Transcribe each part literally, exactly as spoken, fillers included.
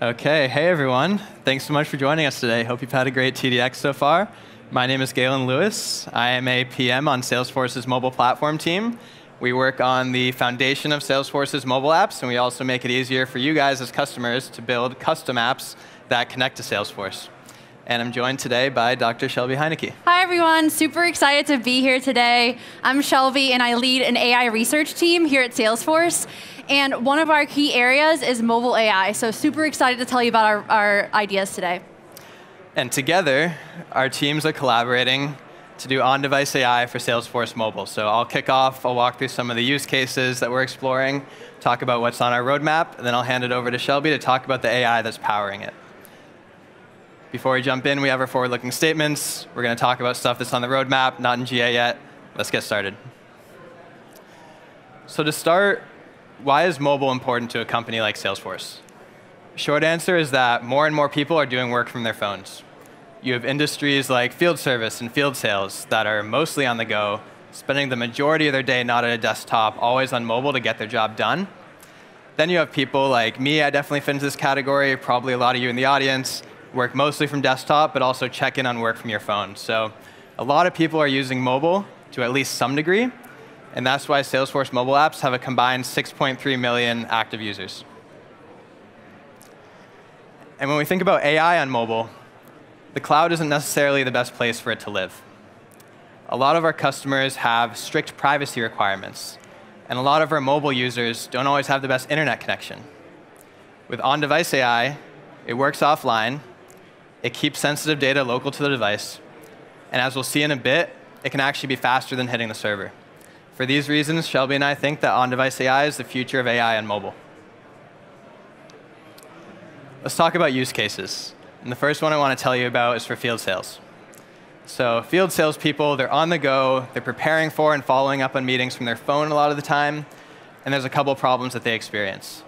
Okay, hey everyone. Thanks so much for joining us today. Hope you've had a great T D X so far. My name is Galen Lewis. I am a P M on Salesforce's mobile platform team. We work on the foundation of Salesforce's mobile apps, and we also make it easier for you guys as customers to build custom apps that connect to Salesforce. And I'm joined today by Doctor Shelby Heinecke. Hi everyone, super excited to be here today. I'm Shelby and I lead an A I research team here at Salesforce. And one of our key areas is mobile A I. So super excited to tell you about our, our ideas today. And together, our teams are collaborating to do on-device A I for Salesforce Mobile. So I'll kick off, I'll walk through some of the use cases that we're exploring, talk about what's on our roadmap, and then I'll hand it over to Shelby to talk about the A I that's powering it. Before we jump in, we have our forward-looking statements. We're going to talk about stuff that's on the roadmap, not in G A yet. Let's get started. So to start, why is mobile important to a company like Salesforce? Short answer is that more and more people are doing work from their phones. You have industries like field service and field sales that are mostly on the go, spending the majority of their day not at a desktop, always on mobile to get their job done. Then you have people like me. I definitely fit into this category, probably a lot of you in the audience, work mostly from desktop, but also check in on work from your phone. So a lot of people are using mobile to at least some degree, and that's why Salesforce mobile apps have a combined six point three million active users. And when we think about A I on mobile, the cloud isn't necessarily the best place for it to live. A lot of our customers have strict privacy requirements, and a lot of our mobile users don't always have the best internet connection. With on-device A I, it works offline, it keeps sensitive data local to the device, and as we'll see in a bit, it can actually be faster than hitting the server. For these reasons, Shelby and I think that on-device A I is the future of A I on mobile. Let's talk about use cases. And the first one I want to tell you about is for field sales. So field salespeople, they're on the go, they're preparing for and following up on meetings from their phone a lot of the time, and there's a couple of problems that they experience.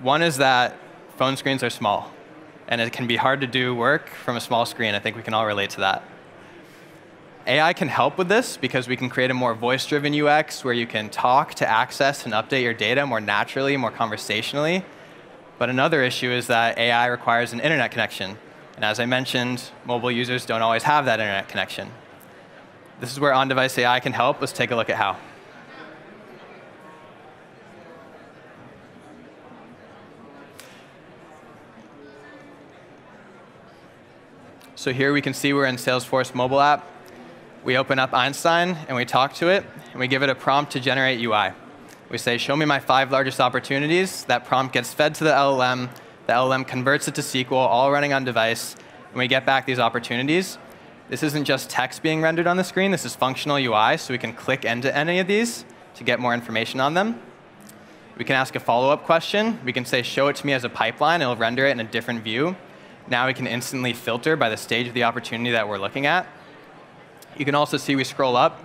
One is that phone screens are small, and it can be hard to do work from a small screen. I think we can all relate to that. A I can help with this because we can create a more voice-driven U X where you can talk to access and update your data more naturally, more conversationally. But another issue is that A I requires an internet connection. And as I mentioned, mobile users don't always have that internet connection. This is where on-device A I can help. Let's take a look at how. So here we can see we're in Salesforce mobile app. We open up Einstein, and we talk to it, and we give it a prompt to generate U I. We say, show me my five largest opportunities. That prompt gets fed to the L L M. The L L M converts it to S Q L, all running on device, and we get back these opportunities. This isn't just text being rendered on the screen. This is functional U I, so we can click into any of these to get more information on them. We can ask a follow-up question. We can say, show it to me as a pipeline. It'll render it in a different view. Now we can instantly filter by the stage of the opportunity that we're looking at. You can also see we scroll up,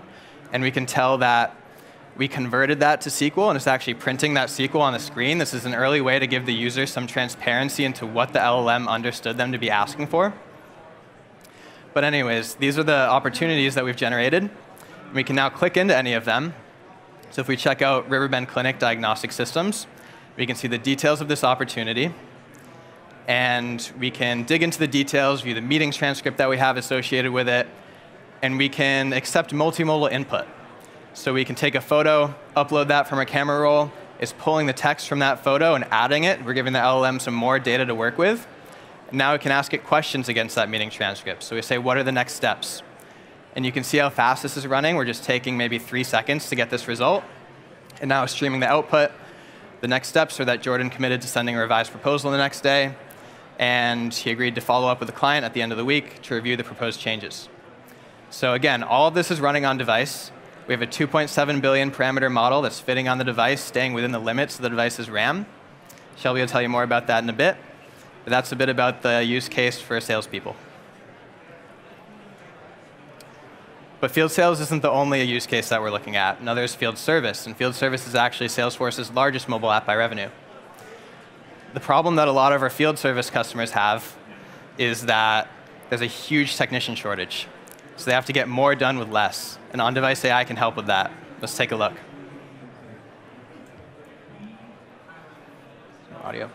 and we can tell that we converted that to S Q L, and it's actually printing that S Q L on the screen. This is an early way to give the user some transparency into what the L L M understood them to be asking for. But anyways, these are the opportunities that we've generated. We can now click into any of them. So if we check out Riverbend Clinic Diagnostic Systems, we can see the details of this opportunity. And we can dig into the details, view the meeting transcript that we have associated with it, and we can accept multimodal input. So we can take a photo, upload that from our camera roll. It's pulling the text from that photo and adding it. We're giving the L L M some more data to work with. And now we can ask it questions against that meeting transcript. So we say, what are the next steps? And you can see how fast this is running. We're just taking maybe three seconds to get this result. And now it's streaming the output. The next steps are that Jordan committed to sending a revised proposal the next day, and he agreed to follow up with the client at the end of the week to review the proposed changes. So again, all of this is running on device. We have a two point seven billion parameter model that's fitting on the device, staying within the limits of the device's RAM. Shelby will tell you more about that in a bit. But that's a bit about the use case for salespeople. But field sales isn't the only use case that we're looking at. Another is field service, and field service is actually Salesforce's largest mobile app by revenue. The problem that a lot of our field service customers have is that there's a huge technician shortage. So they have to get more done with less. And on-device A I can help with that. Let's take a look. Audio.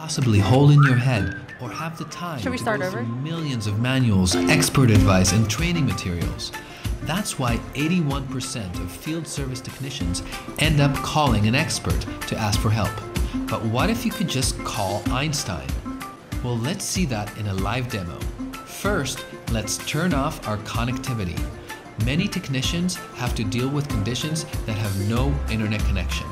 possibly hold in your head or have the time Should we start to go over? through millions of manuals, expert advice, and training materials. That's why eighty-one percent of field service technicians end up calling an expert to ask for help. But what if you could just call Einstein? Well, let's see that in a live demo. First, let's turn off our connectivity. Many technicians have to deal with conditions that have no internet connection.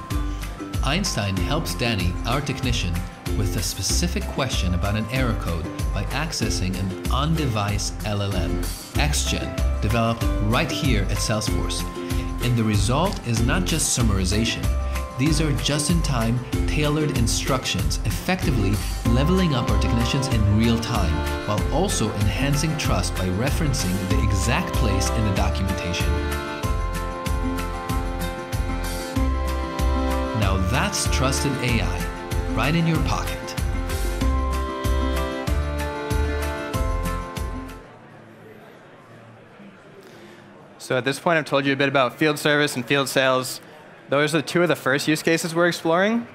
Einstein helps Danny, our technician, with a specific question about an error code by accessing an on-device L L M, XGen, developed right here at Salesforce. And the result is not just summarization. These are just-in-time, tailored instructions, effectively leveling up our technicians in real time, while also enhancing trust by referencing the exact place in the documentation. Now that's trusted A I, right in your pocket. So at this point, I've told you a bit about field service and field sales. Those are two of the first use cases we're exploring,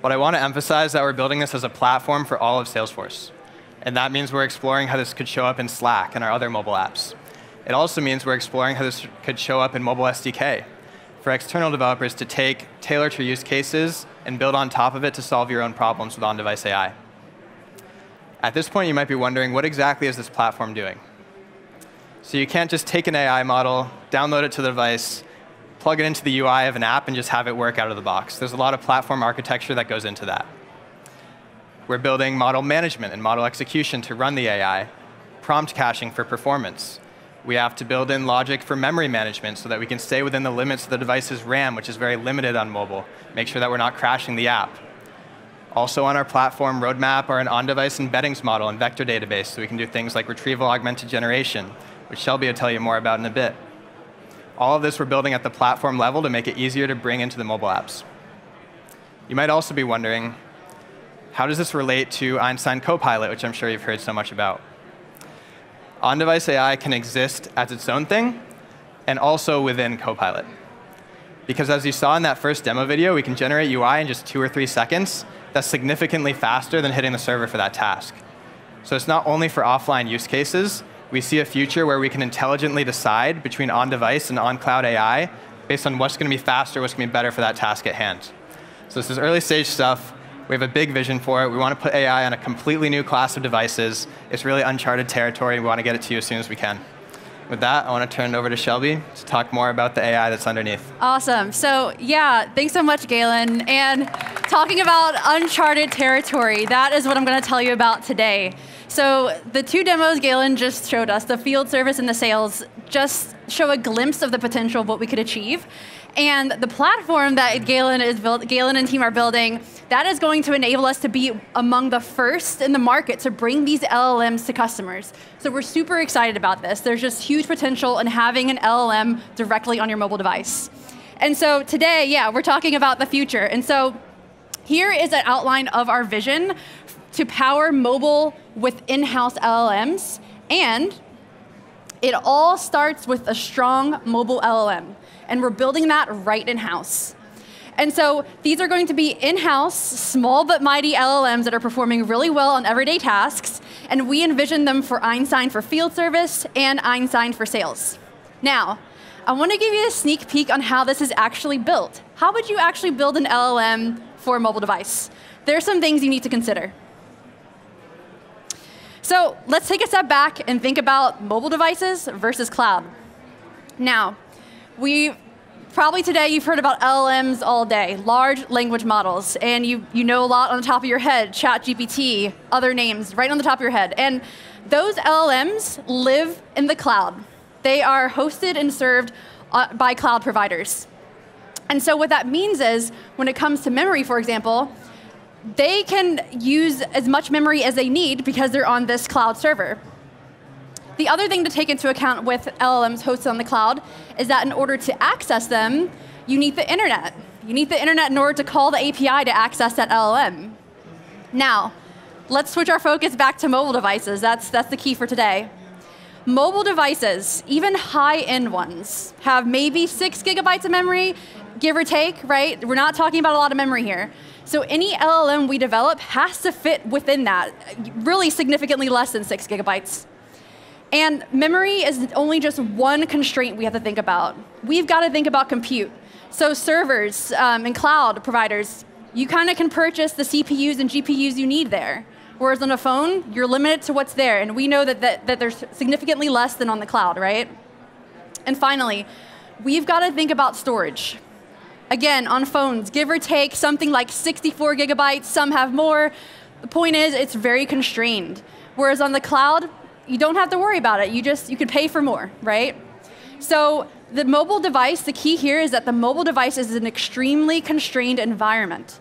but I want to emphasize that we're building this as a platform for all of Salesforce. And that means we're exploring how this could show up in Slack and our other mobile apps. It also means we're exploring how this could show up in mobile S D K for external developers to take, tailor to use cases, and build on top of it to solve your own problems with on-device A I. At this point, you might be wondering, what exactly is this platform doing? So you can't just take an A I model, download it to the device, plug it into the U I of an app and just have it work out of the box. There's a lot of platform architecture that goes into that. We're building model management and model execution to run the A I, prompt caching for performance. We have to build in logic for memory management so that we can stay within the limits of the device's RAM, which is very limited on mobile. Make sure that we're not crashing the app. Also on our platform roadmap are an on-device embeddings model and vector database, so we can do things like retrieval augmented generation, which Shelby will tell you more about in a bit. All of this we're building at the platform level to make it easier to bring into the mobile apps. You might also be wondering, how does this relate to Einstein Copilot, which I'm sure you've heard so much about? On-device A I can exist as its own thing and also within Copilot. Because as you saw in that first demo video, we can generate U I in just two or three seconds. That's significantly faster than hitting the server for that task. So it's not only for offline use cases. We see a future where we can intelligently decide between on-device and on-cloud A I based on what's going to be faster, what's going to be better for that task at hand. So this is early stage stuff. We have a big vision for it. We want to put A I on a completely new class of devices. It's really uncharted territory. We want to get it to you as soon as we can. With that, I want to turn it over to Shelby to talk more about the A I that's underneath. Awesome. So yeah, thanks so much, Galen. And talking about uncharted territory, that is what I'm going to tell you about today. So the two demos Galen just showed us, the field service and the sales, just show a glimpse of the potential of what we could achieve. And the platform that Galen, is build, Galen and team are building, that is going to enable us to be among the first in the market to bring these L L Ms to customers. So we're super excited about this. There's just huge potential in having an L L M directly on your mobile device. And so today, yeah, we're talking about the future. And so here is an outline of our vision to power mobile with in-house L L Ms. And it all starts with a strong mobile L L M. And we're building that right in-house. And so these are going to be in-house, small but mighty L L Ms that are performing really well on everyday tasks. And we envision them for Einstein for field service and Einstein for sales. Now, I want to give you a sneak peek on how this is actually built. How would you actually build an L L M for a mobile device? There are some things you need to consider. So let's take a step back and think about mobile devices versus cloud. Now, we probably today you've heard about L L Ms all day, large language models, and you, you know a lot on the top of your head, Chat G P T, other names right on the top of your head. And those L L Ms live in the cloud. They are hosted and served by cloud providers. And so what that means is, when it comes to memory, for example, they can use as much memory as they need because they're on this cloud server. The other thing to take into account with L L Ms hosted on the cloud is that in order to access them, you need the internet. You need the internet in order to call the A P I to access that L L M. Now, let's switch our focus back to mobile devices. That's, that's the key for today. Mobile devices, even high-end ones, have maybe six gigabytes of memory, give or take, right? We're not talking about a lot of memory here. So any L L M we develop has to fit within that, really significantly less than six gigabytes. And memory is only just one constraint we have to think about. We've got to think about compute. So servers um, and cloud providers, you kind of can purchase the C P Us and G P Us you need there. Whereas on a phone, you're limited to what's there. And we know that, that, that there's significantly less than on the cloud, right? And finally, we've got to think about storage. Again, on phones, give or take something like sixty-four gigabytes, some have more. The point is, it's very constrained. Whereas on the cloud, you don't have to worry about it. You just, you can pay for more, right? So the mobile device, the key here is that the mobile device is an extremely constrained environment.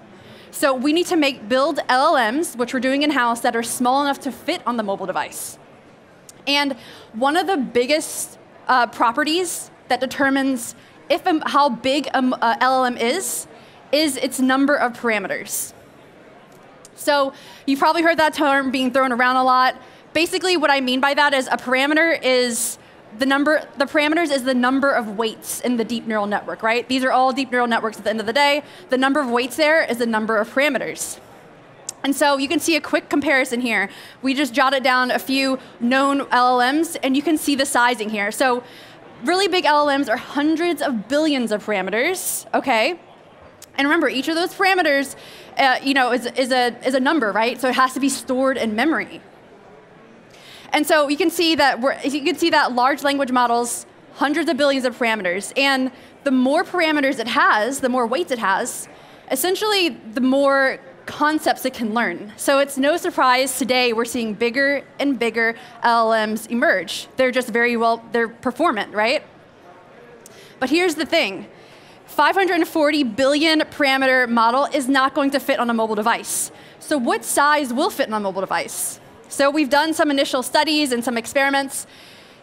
So we need to make build L L Ms, which we're doing in-house, that are small enough to fit on the mobile device. And one of the biggest uh, properties that determines if um, how big an uh, L L M is, is its number of parameters. So you've probably heard that term being thrown around a lot. Basically, what I mean by that is a parameter is the number, the parameters is the number of weights in the deep neural network, right? These are all deep neural networks at the end of the day. The number of weights there is the number of parameters. And so you can see a quick comparison here. We just jotted down a few known L L Ms, and you can see the sizing here. So really big L L Ms are hundreds of billions of parameters, okay? And remember, each of those parameters, uh, you know, is, is, a, is a number, right? So it has to be stored in memory. And so you can see that we're, you can see that large language models, hundreds of billions of parameters, and the more parameters it has, the more weights it has, essentially the more concepts it can learn. So it's no surprise today we're seeing bigger and bigger L L Ms emerge. They're just very well, they're performant, right? But here's the thing, five hundred forty billion parameter model is not going to fit on a mobile device. So what size will fit on a mobile device? So we've done some initial studies and some experiments,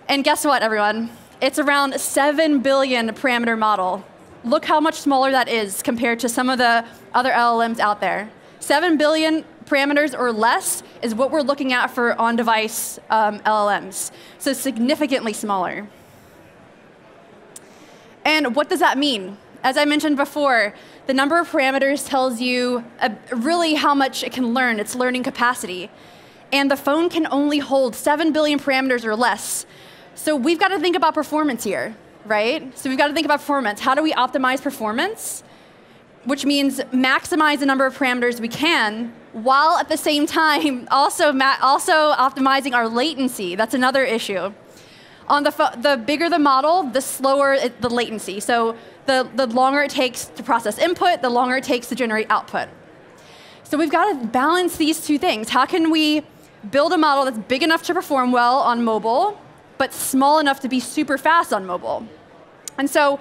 and guess what, everyone? It's around a seven billion parameter model. Look how much smaller that is compared to some of the other L L Ms out there. seven billion parameters or less is what we're looking at for on-device um, L L Ms, so significantly smaller. And what does that mean? As I mentioned before, the number of parameters tells you uh, really how much it can learn, its learning capacity. And the phone can only hold seven billion parameters or less. So we've got to think about performance here, right? So we've got to think about performance. How do we optimize performance? Which means maximize the number of parameters we can, while at the same time also, ma also optimizing our latency. That's another issue. On the, the bigger the model, the slower it, the latency. So the, the longer it takes to process input, the longer it takes to generate output. So we've got to balance these two things. How can we build a model that's big enough to perform well on mobile, but small enough to be super fast on mobile? And so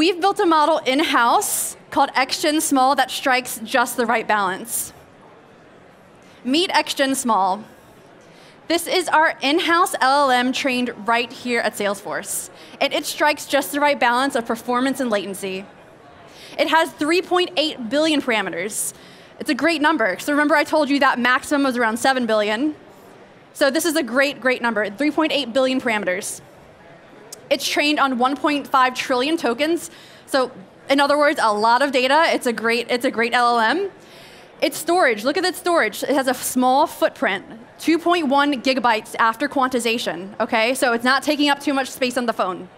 we've built a model in-house called XGen Small that strikes just the right balance. Meet XGen Small. This is our in-house L L M trained right here at Salesforce. And it strikes just the right balance of performance and latency. It has three point eight billion parameters. It's a great number. So remember I told you that maximum was around seven billion. So this is a great, great number, three point eight billion parameters. It's trained on one point five trillion tokens. So in other words, a lot of data. It's a great, it's a great L L M. Its storage, look at its storage. It has a small footprint, two point one gigabytes after quantization, okay? So it's not taking up too much space on the phone.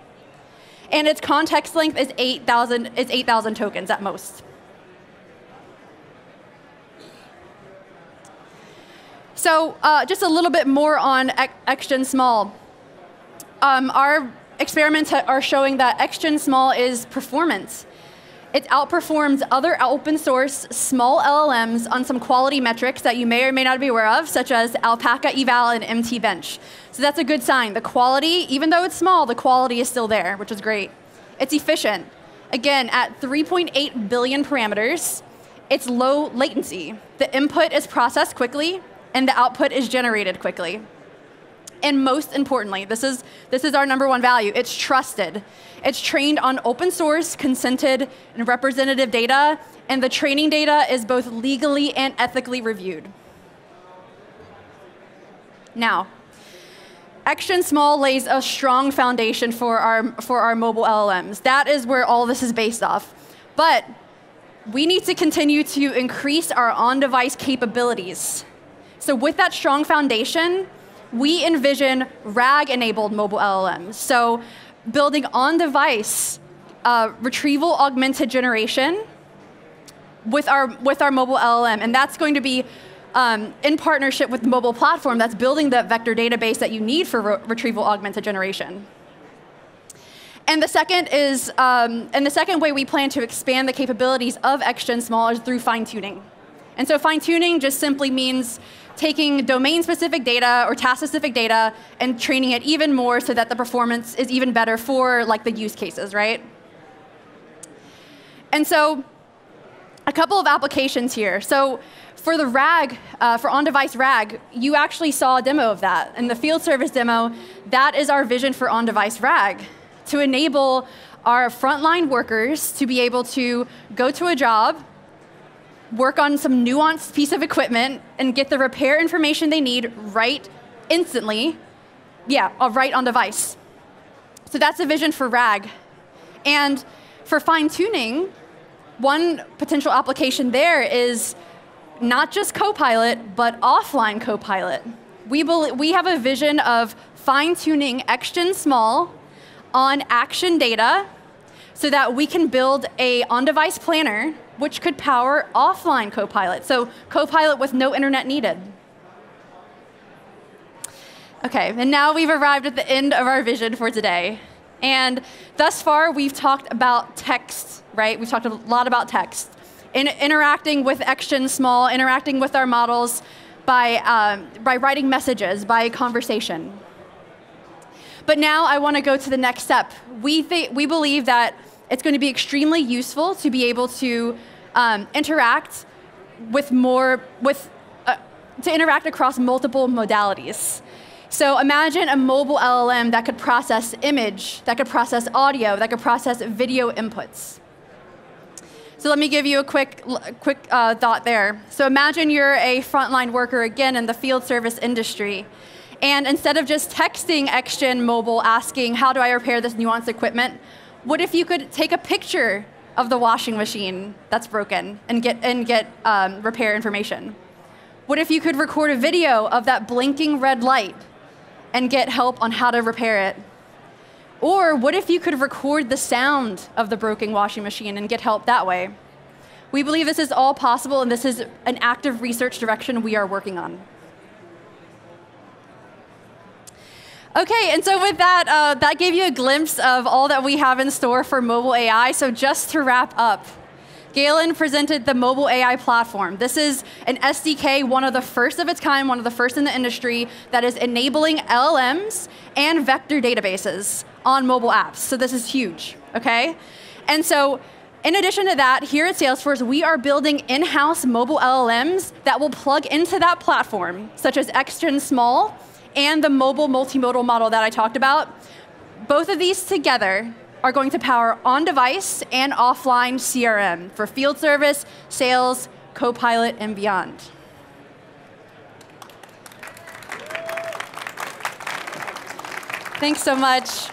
And its context length is eight thousand tokens at most. So uh, just a little bit more on XGen Small. Um, our experiments are showing that XGen Small is performance. It outperforms other open source small L L Ms on some quality metrics that you may or may not be aware of, such as Alpaca Eval and M T Bench. So that's a good sign. The quality, even though it's small, the quality is still there, which is great. It's efficient. Again, at three point eight billion parameters, it's low latency. The input is processed quickly, and the output is generated quickly. And most importantly, this is, this is our number one value, it's trusted. It's trained on open source, consented, and representative data, and the training data is both legally and ethically reviewed. Now, XGen Small lays a strong foundation for our, for our mobile L L Ms. That is where all this is based off. But We need to continue to increase our on-device capabilities. So with that strong foundation, we envision RAG-enabled mobile L L Ms. So building on-device uh, retrieval augmented generation with our, with our mobile L L M. And that's going to be um, in partnership with the mobile platform that's building that vector database that you need for re retrieval augmented generation. And the second is, um, and the second way we plan to expand the capabilities of XGen Small is through fine-tuning. And so fine-tuning just simply means taking domain-specific data or task-specific data and training it even more so that the performance is even better for like the use cases, right? And so a couple of applications here. So for the RAG, uh, for on-device RAG, you actually saw a demo of that. In the field service demo, that is our vision for on-device RAG, to enable our frontline workers to be able to go to a job, work on some nuanced piece of equipment, and get the repair information they need right instantly, yeah, right on device. So that's a vision for RAG. And for fine-tuning, one potential application there is not just Copilot, but offline Copilot. We, we have a vision of fine-tuning XGen Small on action data so that we can build a on-device planner which could power offline Copilot. So Copilot with no internet needed. Okay, and now we've arrived at the end of our vision for today. And thus far, we've talked about text, right? We've talked a lot about text. In interacting with XGen Small, interacting with our models by, um, by writing messages, by conversation. But now I want to go to the next step. We, we believe that it's going to be extremely useful to be able to um, interact with more, with, uh, to interact across multiple modalities. So imagine a mobile L L M that could process image, that could process audio, that could process video inputs. So let me give you a quick, quick uh, thought there. So imagine you're a frontline worker, again, in the field service industry. And instead of just texting XGen Mobile asking, how do I repair this nuanced equipment, what if you could take a picture of the washing machine that's broken and get, and get um, repair information? What if you could record a video of that blinking red light and get help on how to repair it? Or what if you could record the sound of the broken washing machine and get help that way? We believe this is all possible, and this is an active research direction we are working on. Okay, and so with that, uh, that gave you a glimpse of all that we have in store for mobile A I. So just to wrap up, Galen presented the mobile A I platform. This is an S D K, one of the first of its kind, one of the first in the industry, that is enabling L L Ms and vector databases on mobile apps. So this is huge, okay? And so in addition to that, here at Salesforce, we are building in-house mobile L L Ms that will plug into that platform, such as XGen Small, and the mobile multimodal model that I talked about. Both of these together are going to power on-device and offline C R M for field service, sales, Copilot, and beyond. Thanks so much.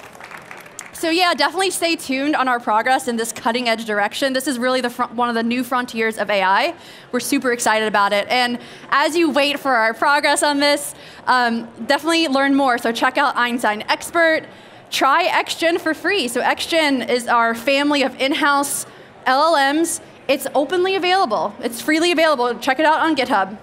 So yeah, definitely stay tuned on our progress in this cutting-edge direction. This is really the front, one of the new frontiers of A I. We're super excited about it. And as you wait for our progress on this, um, definitely learn more. So check out Einstein Expert. Try XGen for free. So XGen is our family of in-house L L Ms. It's openly available. It's freely available. Check it out on GitHub.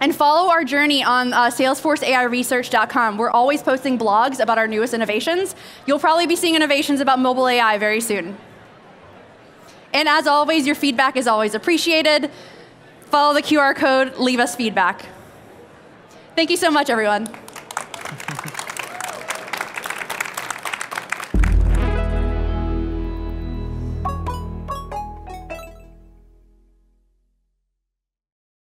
And follow our journey on uh, salesforce A I research dot com. We're always posting blogs about our newest innovations. You'll probably be seeing innovations about mobile A I very soon. And as always, your feedback is always appreciated. Follow the Q R code, leave us feedback. Thank you so much, everyone.